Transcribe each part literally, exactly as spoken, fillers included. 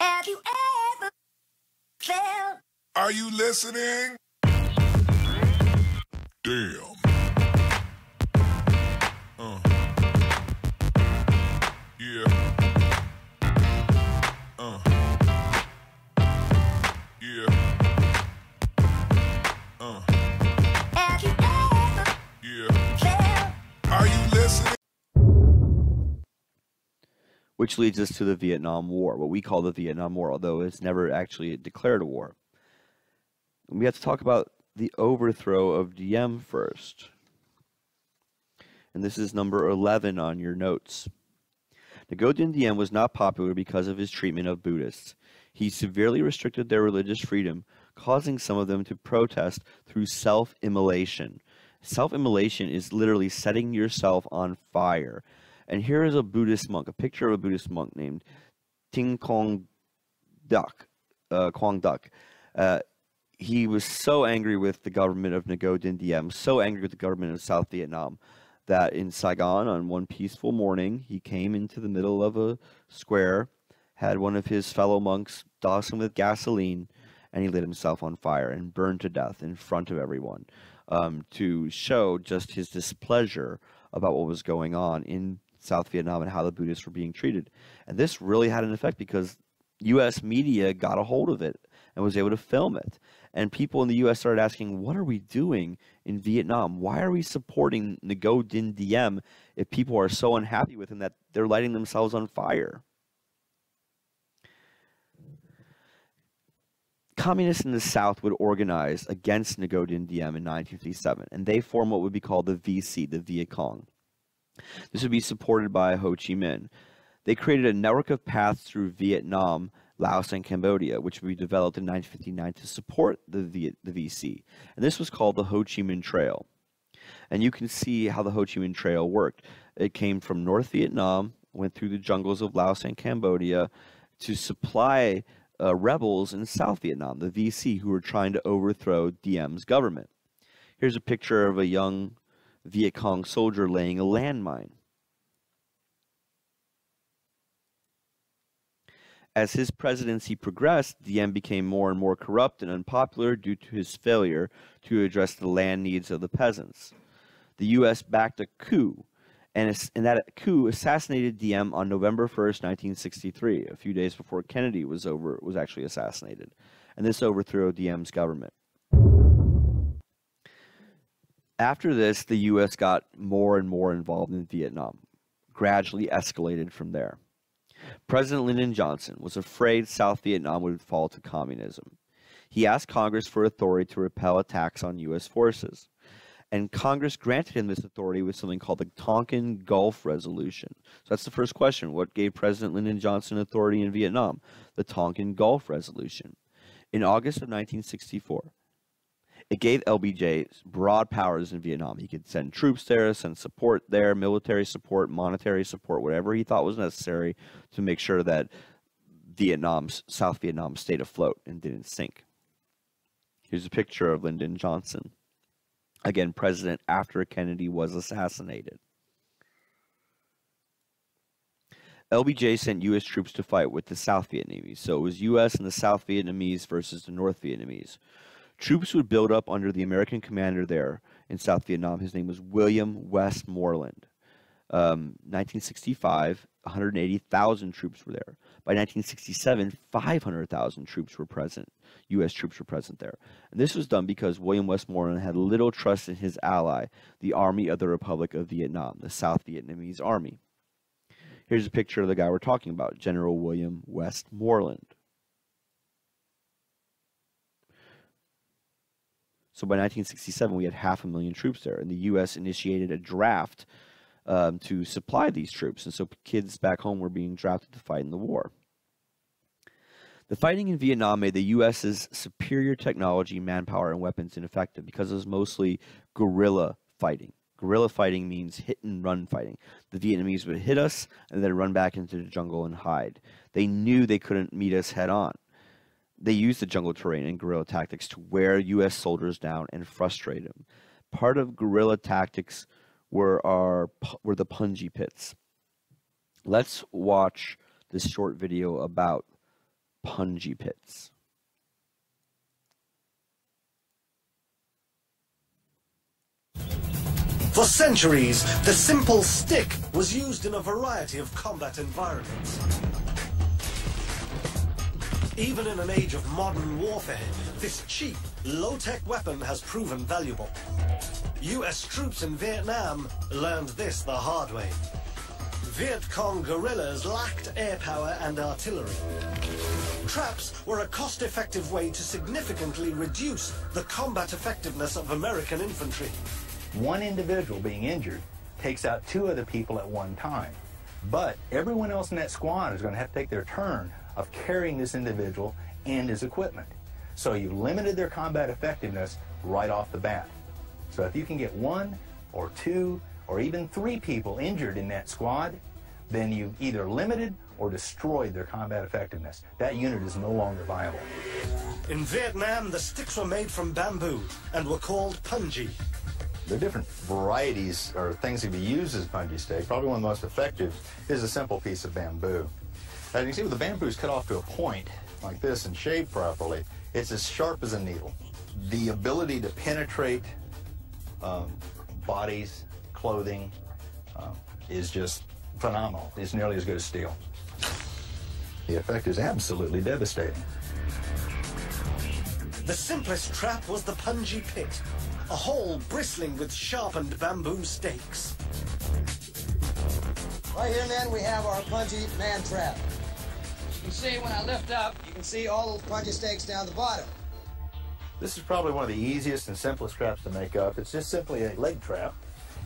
Have you ever felt? Are you listening? Damn. Uh. Yeah. Uh. Yeah. Uh. Have you ever? Yeah. Felt? Are you listening? Which leads us to the Vietnam War, what we call the Vietnam War, although it's never actually declared a war. We have to talk about the overthrow of Diem first. And this is number eleven on your notes. Ngo Dinh Diem was not popular because of his treatment of Buddhists. He severely restricted their religious freedom, causing some of them to protest through self-immolation. Self-immolation is literally setting yourself on fire. And here is a Buddhist monk, a picture of a Buddhist monk named Thich Quang Duc. Uh, Quang Duc. Uh, he was so angry with the government of Ngo Dinh Diem, so angry with the government of South Vietnam, that in Saigon on one peaceful morning, he came into the middle of a square, had one of his fellow monks douse him with gasoline, and he lit himself on fire and burned to death in front of everyone um, to show just his displeasure about what was going on in South Vietnam and how the Buddhists were being treated. And this really had an effect because U S media got a hold of it and was able to film it. And people in the U S started asking, what are we doing in Vietnam? Why are we supporting Ngo Dinh Diem if people are so unhappy with him that they're lighting themselves on fire? Communists in the South would organize against Ngo Dinh Diem in nineteen fifty-seven, and they formed what would be called the V C, the Viet Cong. This would be supported by Ho Chi Minh. They created a network of paths through Vietnam, Laos, and Cambodia, which would be developed in nineteen fifty-nine to support the, v the V C. And this was called the Ho Chi Minh Trail. And you can see how the Ho Chi Minh Trail worked. It came from North Vietnam, went through the jungles of Laos and Cambodia to supply uh, rebels in South Vietnam, the V C, who were trying to overthrow Diem's government. Here's a picture of a young Viet Cong soldier laying a landmine. As his presidency progressed, Diem became more and more corrupt and unpopular due to his failure to address the land needs of the peasants. The U S backed a coup, and, and that coup assassinated Diem on November first, nineteen sixty-three, a few days before Kennedy was over was actually assassinated, and this overthrew Diem's government. After this, the U S got more and more involved in Vietnam, gradually escalated from there. President Lyndon Johnson was afraid South Vietnam would fall to communism. He asked Congress for authority to repel attacks on U S forces, and Congress granted him this authority with something called the Tonkin Gulf Resolution. So that's the first question. What gave President Lyndon Johnson authority in Vietnam? The Tonkin Gulf Resolution. In August of nineteen sixty-four, it gave L B J broad powers in Vietnam. He could send troops there, send support there, military support, monetary support, whatever he thought was necessary to make sure that Vietnam's, South Vietnam stayed afloat and didn't sink. Here's a picture of Lyndon Johnson, again, president after Kennedy was assassinated. L B J sent U S troops to fight with the South Vietnamese. So it was U S and the South Vietnamese versus the North Vietnamese. Troops would build up under the American commander there in South Vietnam. His name was William Westmoreland. Um, nineteen sixty-five, one hundred eighty thousand troops were there. By nineteen sixty-seven, five hundred thousand troops were present. U S troops were present there. And this was done because William Westmoreland had little trust in his ally, the Army of the Republic of Vietnam, the South Vietnamese Army. Here's a picture of the guy we're talking about, General William Westmoreland. So by nineteen sixty-seven, we had half a million troops there, and the U S initiated a draft um, to supply these troops, and so kids back home were being drafted to fight in the war. The fighting in Vietnam made the U S's superior technology, manpower, and weapons ineffective because it was mostly guerrilla fighting. Guerrilla fighting means hit-and-run fighting. The Vietnamese would hit us and then run back into the jungle and hide. They knew they couldn't meet us head-on. They used the jungle terrain and guerrilla tactics to wear U S soldiers down and frustrate them. Part of guerrilla tactics were, our, were the Punji pits. Let's watch this short video about spongy pits. For centuries, the simple stick was used in a variety of combat environments. Even in an age of modern warfare, this cheap, low-tech weapon has proven valuable. U S troops in Vietnam learned this the hard way. Viet Cong guerrillas lacked air power and artillery. Traps were a cost-effective way to significantly reduce the combat effectiveness of American infantry. One individual being injured takes out two other people at one time, but everyone else in that squad is going to have to take their turn of carrying this individual and his equipment. So you limited their combat effectiveness right off the bat. So if you can get one or two or even three people injured in that squad, then you've either limited or destroyed their combat effectiveness. That unit is no longer viable. In Vietnam, the sticks were made from bamboo and were called punji. There are different varieties or things that can be used as punji stick. Probably one of the most effective is a simple piece of bamboo. As you can see, when the bamboo is cut off to a point like this and shaved properly, it's as sharp as a needle. The ability to penetrate um, bodies, clothing, um, is just phenomenal. It's nearly as good as steel. The effect is absolutely devastating. The simplest trap was the punji pit, a hole bristling with sharpened bamboo stakes. Right here, then, we have our punji man trap. You can see when I lift up, you can see all those punji stakes down the bottom. This is probably one of the easiest and simplest traps to make up. It's just simply a leg trap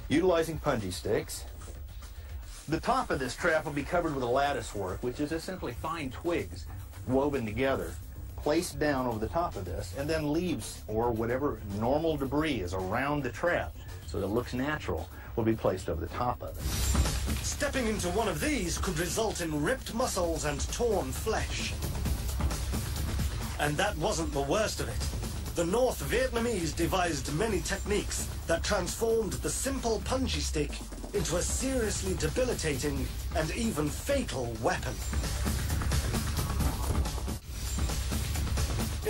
utilizing punji sticks. The top of this trap will be covered with a lattice work, which is just simply fine twigs woven together, placed down over the top of this, and then leaves or whatever normal debris is around the trap, so that it looks natural, will be placed over the top of it. Stepping into one of these could result in ripped muscles and torn flesh. And that wasn't the worst of it. The North Vietnamese devised many techniques that transformed the simple punji stick into a seriously debilitating and even fatal weapon.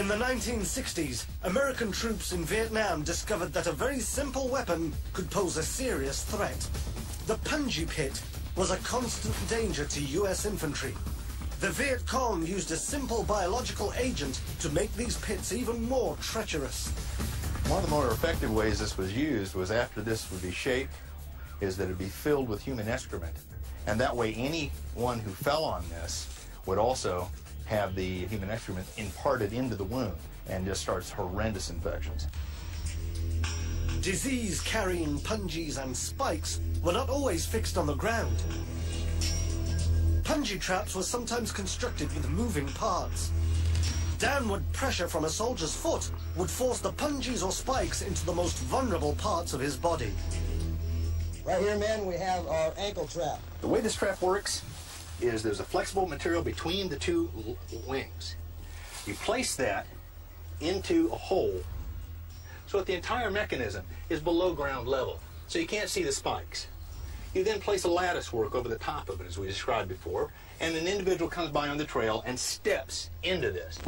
In the nineteen sixties, American troops in Vietnam discovered that a very simple weapon could pose a serious threat. The punji pit was a constant danger to U S infantry. The Viet Cong used a simple biological agent to make these pits even more treacherous. One of the more effective ways this was used was, after this would be shaped, is that it would be filled with human excrement. And that way anyone who fell on this would also have the human excrement imparted into the wound, and just starts horrendous infections. Disease-carrying punjis and spikes were not always fixed on the ground. Punji traps were sometimes constructed with moving parts. Downward pressure from a soldier's foot would force the punjis or spikes into the most vulnerable parts of his body. Right here, men, we have our ankle trap. The way this trap works is there's a flexible material between the two wings. You place that into a hole so that the entire mechanism is below ground level, so you can't see the spikes. You then place a lattice work over the top of it, as we described before, and an individual comes by on the trail and steps into this.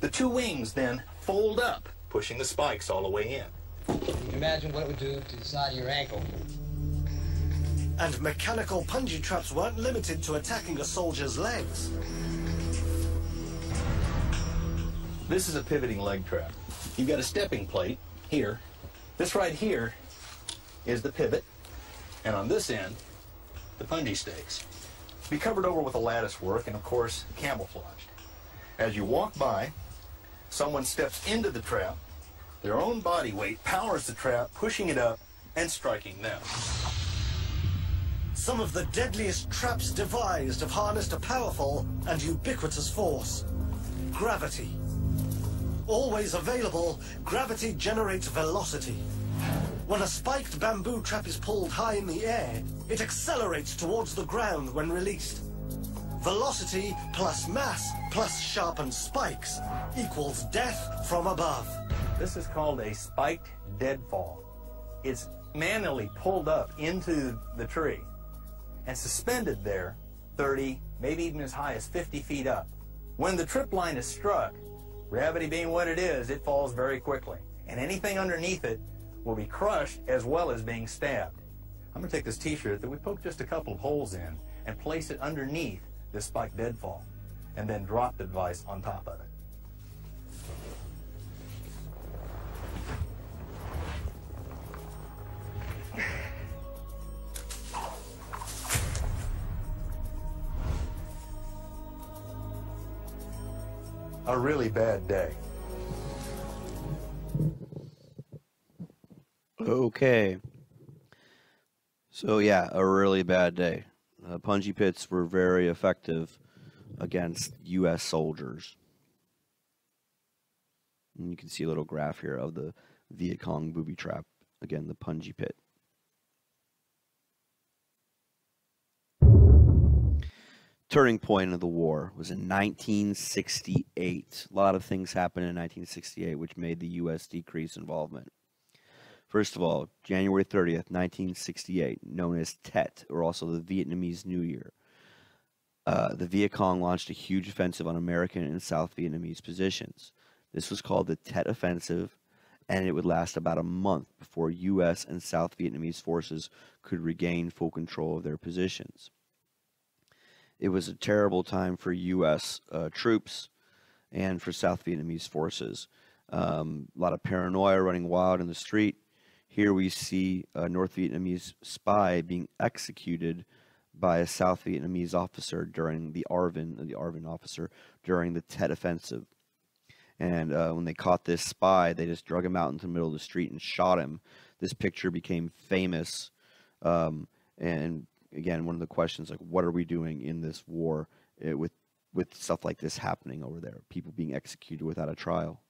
The two wings then fold up, pushing the spikes all the way in. Imagine what it would do to the side of your ankle. And mechanical punji traps weren't limited to attacking a soldier's legs. This is a pivoting leg trap. You've got a stepping plate here. This right here is the pivot, and on this end, the punji stakes. Be covered over with a lattice work and, of course, camouflaged. As you walk by, someone steps into the trap. Their own body weight powers the trap, pushing it up and striking them. Some of the deadliest traps devised have harnessed a powerful and ubiquitous force: gravity. Always available, gravity generates velocity. When a spiked bamboo trap is pulled high in the air, it accelerates towards the ground when released. Velocity plus mass plus sharpened spikes equals death from above. This is called a spiked deadfall. It's manually pulled up into the tree and suspended there thirty, maybe even as high as fifty feet up. When the trip line is struck, gravity being what it is, it falls very quickly, and anything underneath it will be crushed as well as being stabbed. I'm going to take this t-shirt that we poked just a couple of holes in and place it underneath this spike deadfall, and then drop the device on top of it. A really bad day. Okay. So yeah, a really bad day. Uh, Punji pits were very effective against U S soldiers. And you can see a little graph here of the Viet Cong booby trap. Again, the Punji pit. Turning point of the war was in nineteen sixty-eight. A lot of things happened in nineteen sixty-eight, which made the U S decrease involvement. First of all, January thirtieth, nineteen sixty-eight, known as Tet, or also the Vietnamese New Year. Uh, the Viet Cong launched a huge offensive on American and South Vietnamese positions. This was called the Tet Offensive, and it would last about a month before U S and South Vietnamese forces could regain full control of their positions. It was a terrible time for U S uh, troops and for South Vietnamese forces. Um, a lot of paranoia running wild in the street. Here we see a North Vietnamese spy being executed by a South Vietnamese officer during the Arvin, the Arvin officer, during the Tet Offensive. And uh, when they caught this spy, they just drug him out into the middle of the street and shot him. This picture became famous. Um, and again, one of the questions, like, what are we doing in this war it, with, with stuff like this happening over there, people being executed without a trial?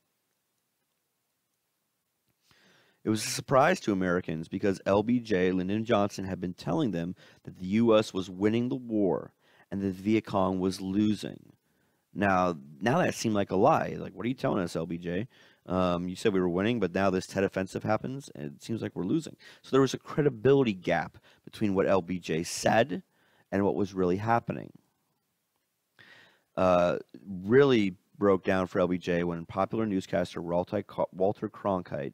It was a surprise to Americans because L B J, Lyndon Johnson, had been telling them that the U S was winning the war and the Viet Cong was losing. Now, now that seemed like a lie. Like, what are you telling us, L B J? Um, you said we were winning, but now this Tet Offensive happens, and it seems like we're losing. So there was a credibility gap between what L B J said and what was really happening. Uh, really broke down for L B J when popular newscaster Walter Cronkite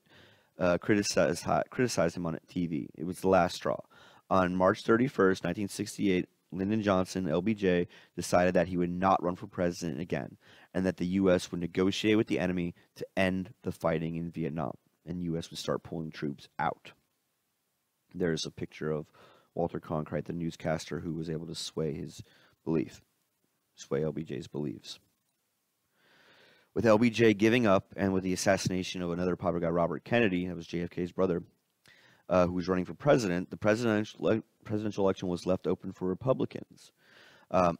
Uh, criticized, criticized him on T V. It was the last straw. On March thirty-first, nineteen sixty-eight, Lyndon Johnson, L B J, decided that he would not run for president again and that the U S would negotiate with the enemy to end the fighting in Vietnam, and U S would start pulling troops out. There's a picture of Walter Cronkite, the newscaster, who was able to sway his belief, sway L B J's beliefs. With L B J giving up and with the assassination of another popular guy, Robert Kennedy, that was J F K's brother, uh, who was running for president, the presidential, presidential election was left open for Republicans. Um,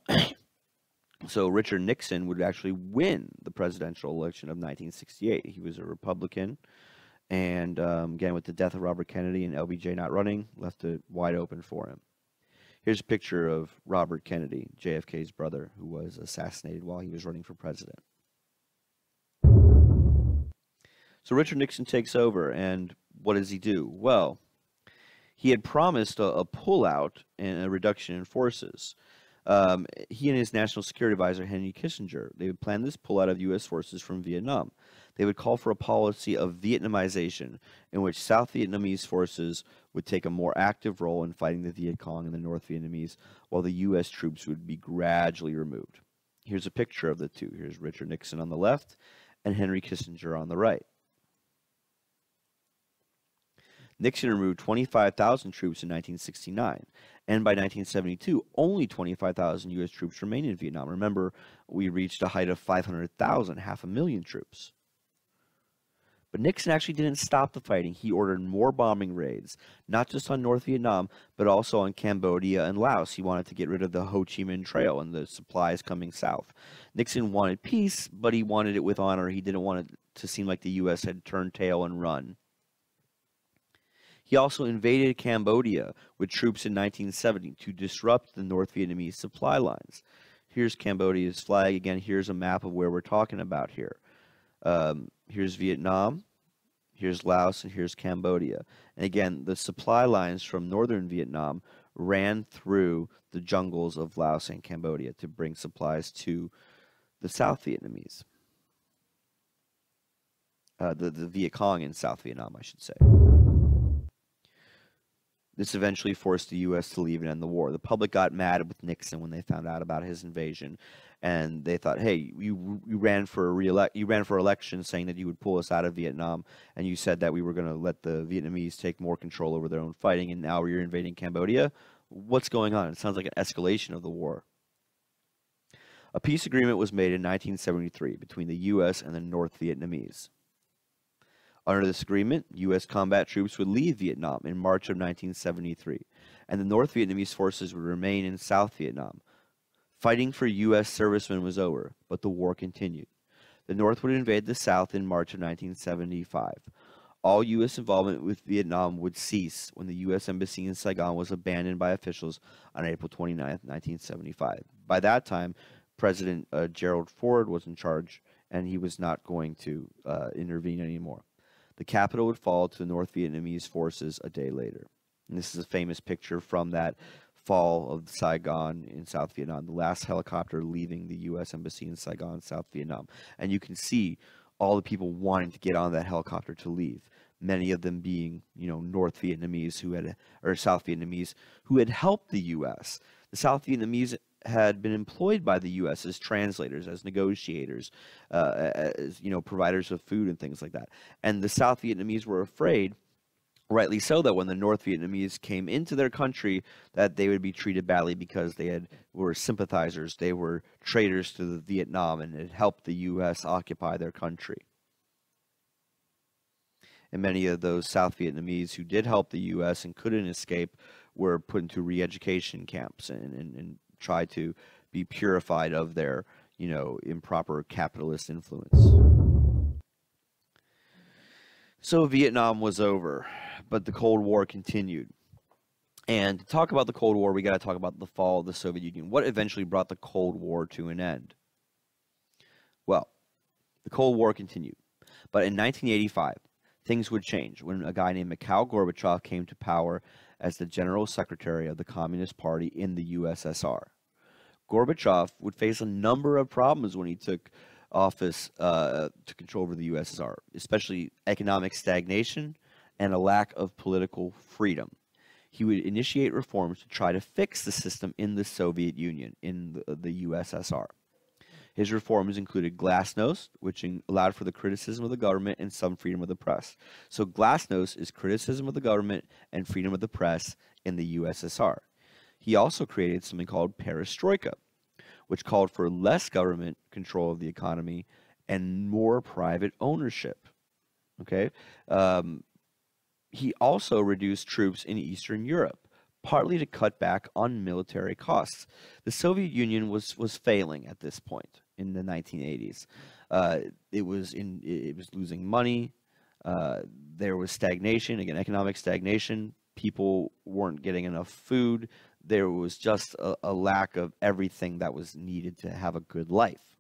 so Richard Nixon would actually win the presidential election of nineteen sixty-eight. He was a Republican. And um, again, with the death of Robert Kennedy and L B J not running, left it wide open for him. Here's a picture of Robert Kennedy, J F K's brother, who was assassinated while he was running for president. So Richard Nixon takes over, and what does he do? Well, he had promised a, a pullout and a reduction in forces. Um, he and his national security advisor, Henry Kissinger, they would plan this pullout of U S forces from Vietnam. They would call for a policy of Vietnamization, in which South Vietnamese forces would take a more active role in fighting the Viet Cong and the North Vietnamese, while the U S troops would be gradually removed. Here's a picture of the two. Here's Richard Nixon on the left and Henry Kissinger on the right. Nixon removed twenty-five thousand troops in nineteen sixty-nine, and by nineteen seventy-two, only twenty-five thousand U S troops remained in Vietnam. Remember, we reached a height of five hundred thousand, half a million troops. But Nixon actually didn't stop the fighting. He ordered more bombing raids, not just on North Vietnam, but also on Cambodia and Laos. He wanted to get rid of the Ho Chi Minh Trail and the supplies coming south. Nixon wanted peace, but he wanted it with honor. He didn't want it to seem like the U S had turned tail and run. He also invaded Cambodia with troops in nineteen seventy to disrupt the North Vietnamese supply lines. Here's Cambodia's flag. Again, here's a map of where we're talking about here. Um, here's Vietnam, here's Laos, and here's Cambodia. And again, the supply lines from northern Vietnam ran through the jungles of Laos and Cambodia to bring supplies to the South Vietnamese, uh, the, the Viet Cong in South Vietnam, I should say. This eventually forced the U S to leave and end the war. The public got mad with Nixon when they found out about his invasion, and they thought, "Hey, you you ran for a re-elect, you ran for election, saying that you would pull us out of Vietnam, and you said that we were going to let the Vietnamese take more control over their own fighting, and now you're invading Cambodia. What's going on? It sounds like an escalation of the war." A peace agreement was made in nineteen seventy-three between the U S and the North Vietnamese. Under this agreement, U S combat troops would leave Vietnam in March of nineteen seventy-three, and the North Vietnamese forces would remain in South Vietnam. Fighting for U S servicemen was over, but the war continued. The North would invade the South in March of nineteen seventy-five. All U S involvement with Vietnam would cease when the U S embassy in Saigon was abandoned by officials on April twenty-ninth, nineteen seventy-five. By that time, President uh, Gerald Ford was in charge, and he was not going to uh, intervene anymore. The capital would fall to the North Vietnamese forces a day later. And this is a famous picture from that fall of Saigon in South Vietnam, the last helicopter leaving the U S embassy in Saigon, South Vietnam. And you can see all the people wanting to get on that helicopter to leave, many of them being, you know, North Vietnamese who had, or South Vietnamese who had helped the U S. The South Vietnamese had been employed by the U S as translators, as negotiators, uh, as, you know, providers of food and things like that. And the South Vietnamese were afraid, rightly so, that when the North Vietnamese came into their country, that they would be treated badly because they had were sympathizers, they were traitors to the Vietnam, and it helped the U S occupy their country. And many of those South Vietnamese who did help the U S and couldn't escape were put into re-education camps and, and, and try to be purified of their, you know, improper capitalist influence. So Vietnam was over, but the Cold War continued. And to talk about the Cold War, we got to talk about the fall of the Soviet Union. What eventually brought the Cold War to an end? Well, the Cold War continued, but in nineteen eighty-five, things would change when a guy named Mikhail Gorbachev came to power as the General Secretary of the Communist Party in the U S S R. Gorbachev would face a number of problems when he took office uh, to control over the U S S R, especially economic stagnation and a lack of political freedom. He would initiate reforms to try to fix the system in the Soviet Union, in the, the U S S R. His reforms included glasnost, which allowed for the criticism of the government and some freedom of the press. So glasnost is criticism of the government and freedom of the press in the U S S R. He also created something called perestroika, which called for less government control of the economy and more private ownership. Okay, um, he also reduced troops in Eastern Europe, partly to cut back on military costs. The Soviet Union was was failing at this point in the nineteen eighties. Uh, it was in it was losing money. Uh, there was stagnation, again, economic stagnation. People weren't getting enough food. There was just a, a lack of everything that was needed to have a good life.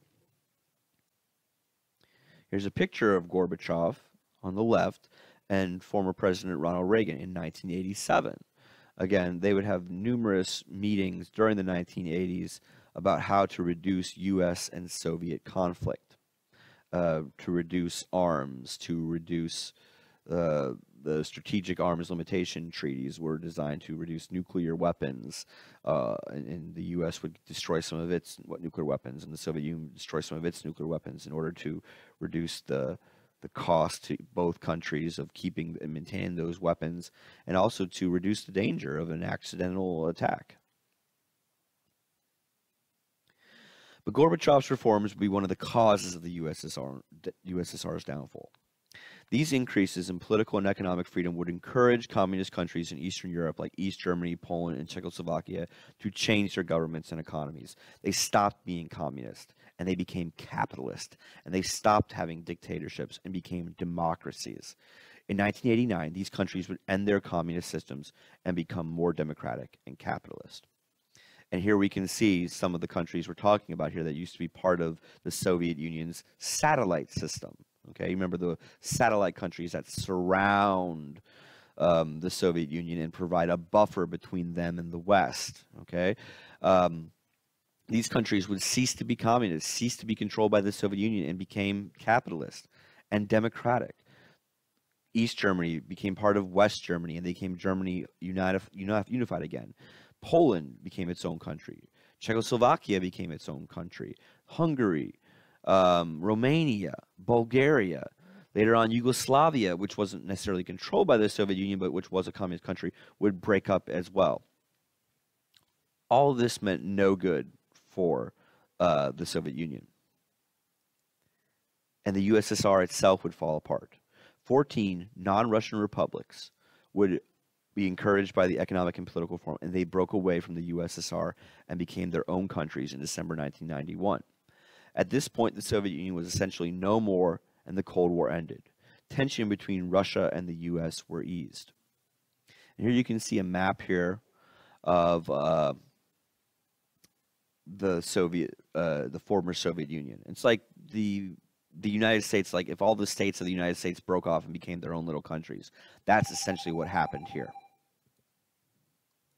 Here's a picture of Gorbachev on the left and former President Ronald Reagan in nineteen eighty-seven. Again, they would have numerous meetings during the nineteen eighties about how to reduce U S and Soviet conflict, uh, to reduce arms, to reduce uh, the Strategic Arms Limitation Treaties were designed to reduce nuclear weapons, uh, and, and the U S would destroy some of its what, nuclear weapons, and the Soviet Union would destroy some of its nuclear weapons in order to reduce the the cost to both countries of keeping and maintaining those weapons, and also to reduce the danger of an accidental attack. But Gorbachev's reforms would be one of the causes of the U S S R, U S S R's downfall. These increases in political and economic freedom would encourage communist countries in Eastern Europe, like East Germany, Poland, and Czechoslovakia, to change their governments and economies. They stopped being communist, and they became capitalist, and they stopped having dictatorships and became democracies. In nineteen eighty-nine, these countries would end their communist systems and become more democratic and capitalist. And here we can see some of the countries we're talking about here that used to be part of the Soviet Union's satellite system. Okay, you remember the satellite countries that surround um, the Soviet Union and provide a buffer between them and the West. Okay, um, these countries would cease to be communist, cease to be controlled by the Soviet Union, and became capitalist and democratic. East Germany became part of West Germany, and they became Germany united, unified again. Poland became its own country. Czechoslovakia became its own country. Hungary, um, Romania, Bulgaria, later on Yugoslavia, which wasn't necessarily controlled by the Soviet Union, but which was a communist country, would break up as well. All of this meant no good for uh, the Soviet Union. And the U S S R itself would fall apart. fourteen non-Russian republics would be encouraged by the economic and political form, and they broke away from the U S S R and became their own countries in December nineteen ninety-one. At this point, the Soviet Union was essentially no more, and the Cold War ended. Tension between Russia and the U S were eased. And here you can see a map here of uh, the Soviet, uh, the former Soviet Union. It's like the the United States, like if all the states of the United States broke off and became their own little countries. That's essentially what happened here.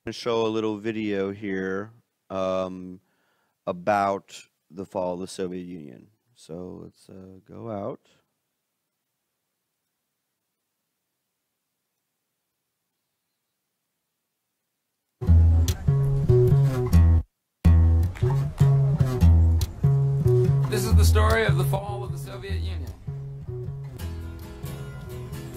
I'm going to show a little video here um, about the fall of the Soviet Union. So let's uh, go out. This is the story of the fall of the Soviet Union.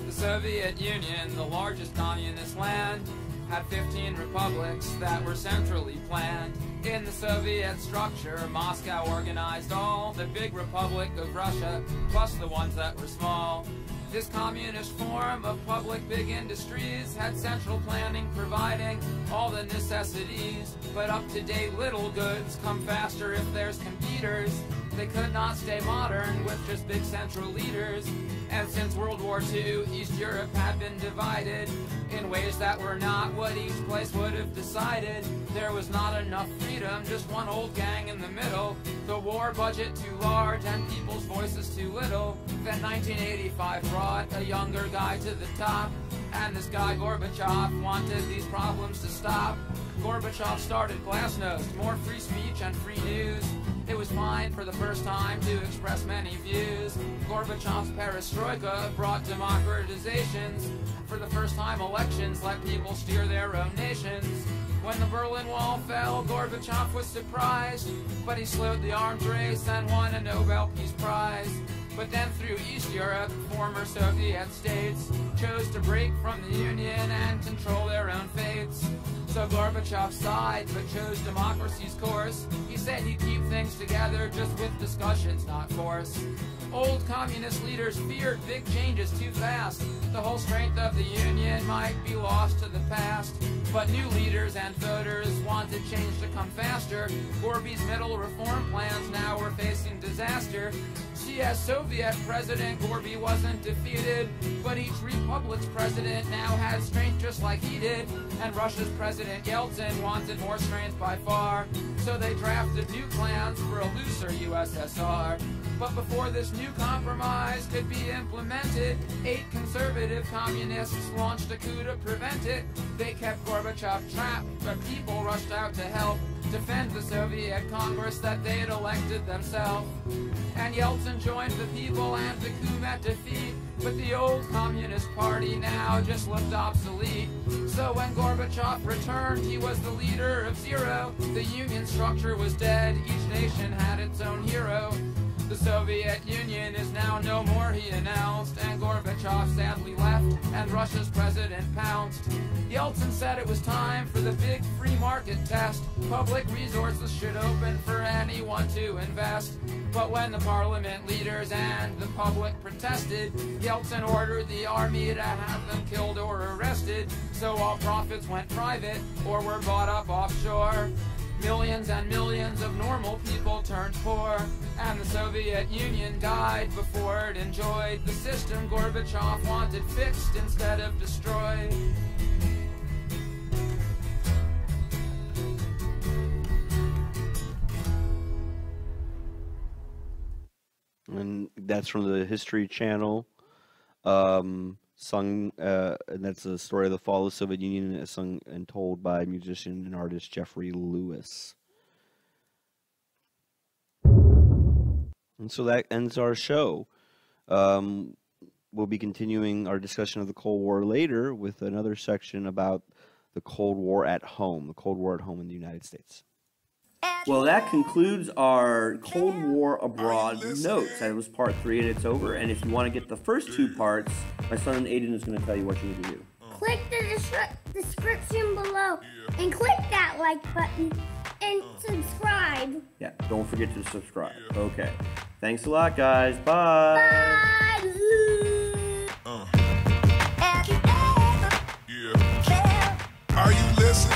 The Soviet Union, the largest communist land, had fifteen republics that were centrally planned. In the Soviet structure, Moscow organized all the big republic of Russia, plus the ones that were small. This communist form of public big industries had central planning providing all the necessities, but up-to-date little goods come faster if there's computers. They could not stay modern with just big central leaders. And since World War Two, East Europe had been divided in ways that were not what each place would have decided. There was not enough freedom, just one old gang in the middle. The war budget too large and people's voices too little. Then nineteen eighty-five brought a younger guy to the top, and this guy Gorbachev wanted these problems to stop. Gorbachev started glasnost, more free speech and free news. It was fine for the first time to express many views. Gorbachev's perestroika brought democratizations. For the first time, elections let people steer their own nations. When the Berlin Wall fell, Gorbachev was surprised, but he slowed the arms race and won a Nobel Peace Prize. But then through East Europe, former Soviet states chose to break from the Union and control their own fates. So Gorbachev sighed, but chose democracy's course. He said he'd keep things together just with discussions, not force. Old communist leaders feared big changes too fast. The whole strength of the Union might be lost to the past. But new leaders and voters wanted change to come faster. Gorby's middle reform plans now were facing disaster. See, as Soviet president, Gorby wasn't defeated, but each republic's president now had strength just like he did. And Russia's president Yeltsin wanted more strength by far, so they drafted new plans for a looser U S S R. But before this new compromise could be implemented, eight conservative communists launched a coup to prevent it. They kept Gorbachev trapped, but people rushed out to help defend the Soviet Congress that they had elected themselves. And Yeltsin joined the people and the coup met defeat, but the old Communist Party now just looked obsolete. So when Gorbachev returned, he was the leader of zero. The Union structure was dead, each nation had its own hero. The Soviet Union is now no more, he announced, and Gorbachev sadly left, and Russia's president pounced. Yeltsin said it was time for the big free market test. Public resources should open for anyone to invest. But when the parliament leaders and the public protested, Yeltsin ordered the army to have them killed or arrested, so all profits went private or were bought up offshore. Millions and millions of normal people turned poor, and the Soviet Union died before it enjoyed the system Gorbachev wanted fixed instead of destroyed. And that's from the History Channel, um, sung, uh, and that's the story of the fall of the Soviet Union, sung and told by musician and artist Jeffrey Lewis. And so that ends our show. Um, we'll be continuing our discussion of the Cold War later with another section about the Cold War at home, the Cold War at home in the United States. Well, that concludes our Cold War Abroad notes. That was part three, and it's over. And if you want to get the first two parts, my son Aiden is going to tell you what you need to do. Click the description below and click that like button and subscribe. Yeah, don't forget to subscribe. Okay. Thanks a lot, guys. Bye. Bye. Are you listening?